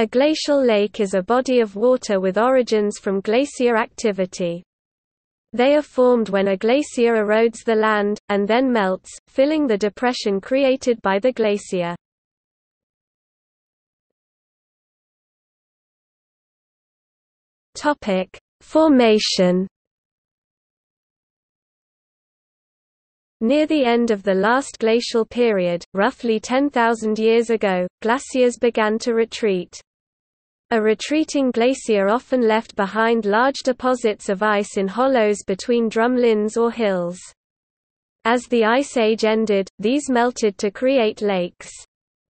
A glacial lake is a body of water with origins from glacier activity. They are formed when a glacier erodes the land, and then melts, filling the depression created by the glacier. Formation. Near the end of the last glacial period, roughly 10,000 years ago, glaciers began to retreat. A retreating glacier often left behind large deposits of ice in hollows between drumlins or hills. As the Ice Age ended, these melted to create lakes.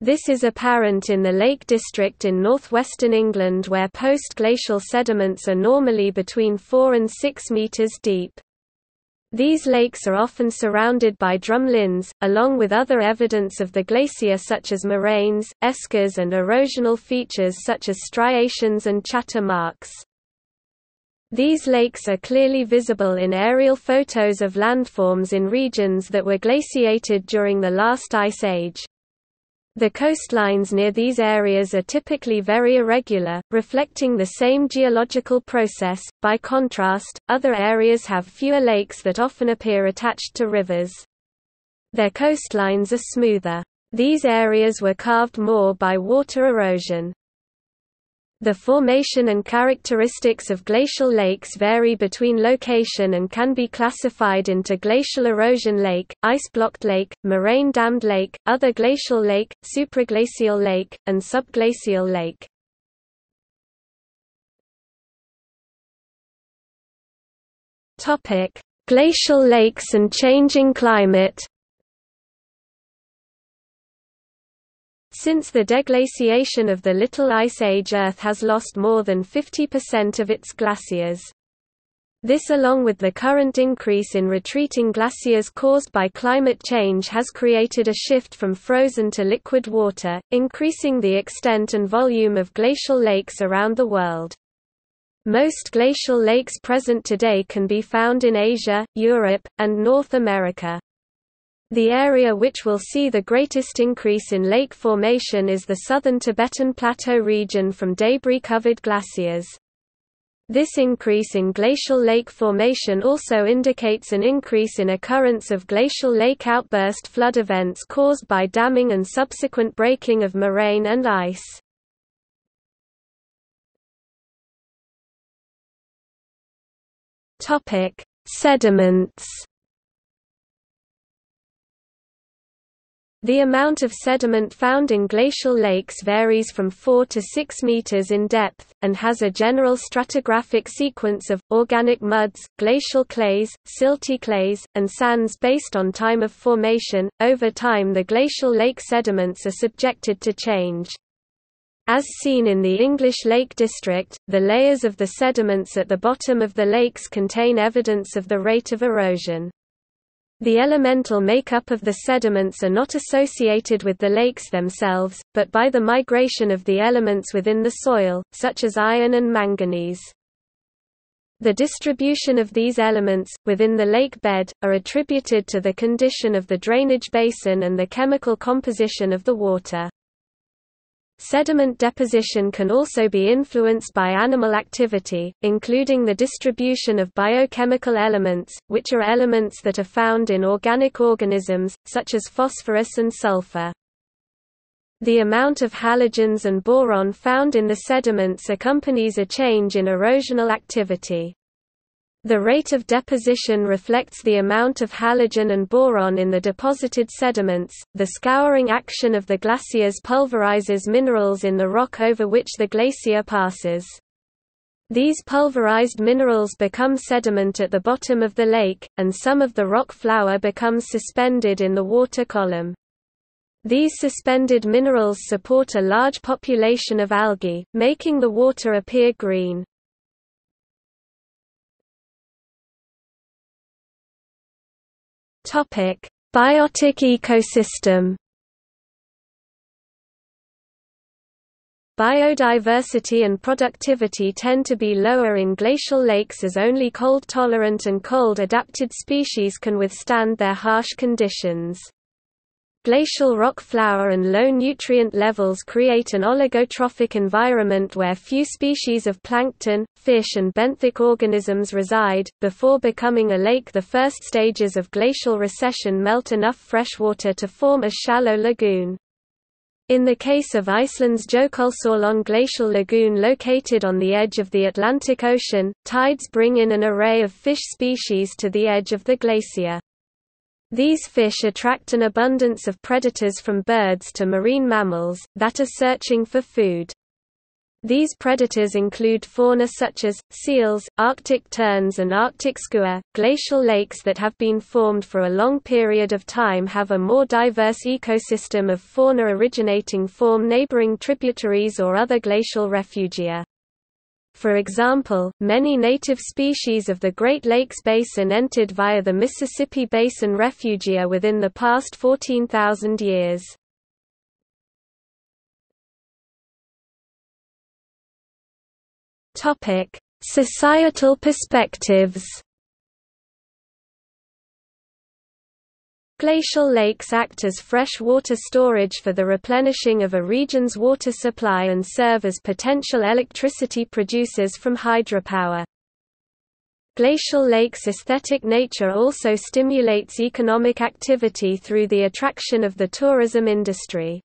This is apparent in the Lake District in northwestern England, where post-glacial sediments are normally between 4 and 6 meters deep. These lakes are often surrounded by drumlins, along with other evidence of the glacier such as moraines, eskers and erosional features such as striations and chatter marks. These lakes are clearly visible in aerial photos of landforms in regions that were glaciated during the last Ice Age. The coastlines near these areas are typically very irregular, reflecting the same geological process. By contrast, other areas have fewer lakes that often appear attached to rivers. Their coastlines are smoother. These areas were carved more by water erosion. The formation and characteristics of glacial lakes vary between location and can be classified into glacial erosion lake, ice-blocked lake, moraine dammed lake, other glacial lake, supraglacial lake, and subglacial lake. Topic: Glacial lakes and changing climate. Since the deglaciation of the Little Ice Age, Earth has lost more than 50% of its glaciers. This, along with the current increase in retreating glaciers caused by climate change, has created a shift from frozen to liquid water, increasing the extent and volume of glacial lakes around the world. Most glacial lakes present today can be found in Asia, Europe, and North America. The area which will see the greatest increase in lake formation is the southern Tibetan Plateau region from debris-covered glaciers. This increase in glacial lake formation also indicates an increase in occurrence of glacial lake outburst flood events caused by damming and subsequent breaking of moraine and ice. Sediments. The amount of sediment found in glacial lakes varies from 4 to 6 meters in depth, and has a general stratigraphic sequence of organic muds, glacial clays, silty clays, and sands based on time of formation. Over time, the glacial lake sediments are subjected to change. As seen in the English Lake District, the layers of the sediments at the bottom of the lakes contain evidence of the rate of erosion. The elemental makeup of the sediments are not associated with the lakes themselves, but by the migration of the elements within the soil, such as iron and manganese. The distribution of these elements, within the lake bed, are attributed to the condition of the drainage basin and the chemical composition of the water. Sediment deposition can also be influenced by animal activity, including the distribution of biochemical elements, which are elements that are found in organic organisms, such as phosphorus and sulfur. The amount of halogens and boron found in the sediments accompanies a change in erosional activity. The rate of deposition reflects the amount of halogen and boron in the deposited sediments. The scouring action of the glaciers pulverizes minerals in the rock over which the glacier passes. These pulverized minerals become sediment at the bottom of the lake, and some of the rock flour becomes suspended in the water column. These suspended minerals support a large population of algae, making the water appear green. Topic: Biotic ecosystem. Biodiversity and productivity tend to be lower in glacial lakes, as only cold-tolerant and cold-adapted species can withstand their harsh conditions. glacial rock flour and low nutrient levels create an oligotrophic environment where few species of plankton, fish and benthic organisms reside. Before becoming a lake, the first stages of glacial recession melt enough freshwater to form a shallow lagoon. In the case of Iceland's Jökulsárlón glacial lagoon located on the edge of the Atlantic Ocean, tides bring in an array of fish species to the edge of the glacier. These fish attract an abundance of predators from birds to marine mammals, that are searching for food. These predators include fauna such as seals, Arctic terns, and Arctic skua. Glacial lakes that have been formed for a long period of time have a more diverse ecosystem of fauna originating from neighboring tributaries or other glacial refugia. For example, many native species of the Great Lakes Basin entered via the Mississippi Basin refugia within the past 14,000 years. Topic: Societal perspectives. Glacial lakes act as fresh water storage for the replenishing of a region's water supply and serve as potential electricity producers from hydropower. Glacial lakes' aesthetic nature also stimulates economic activity through the attraction of the tourism industry.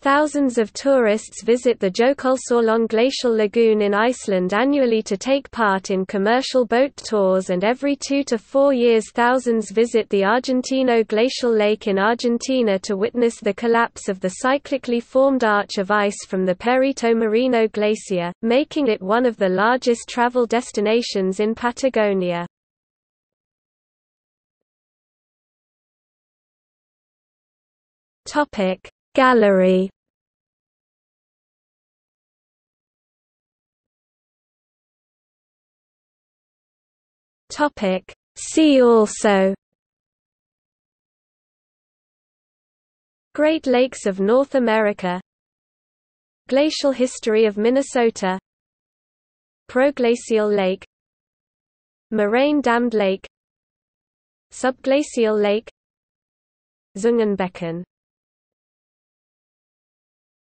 Thousands of tourists visit the Jökulsárlón glacial lagoon in Iceland annually to take part in commercial boat tours, and every 2 to 4 years thousands visit the Argentino glacial lake in Argentina to witness the collapse of the cyclically formed arch of ice from the Perito Marino Glacier, making it one of the largest travel destinations in Patagonia. Gallery. Topic: See also. Great Lakes of North America. Glacial history of Minnesota. Proglacial lake. Moraine dammed lake. Subglacial lake. Zungenbecken.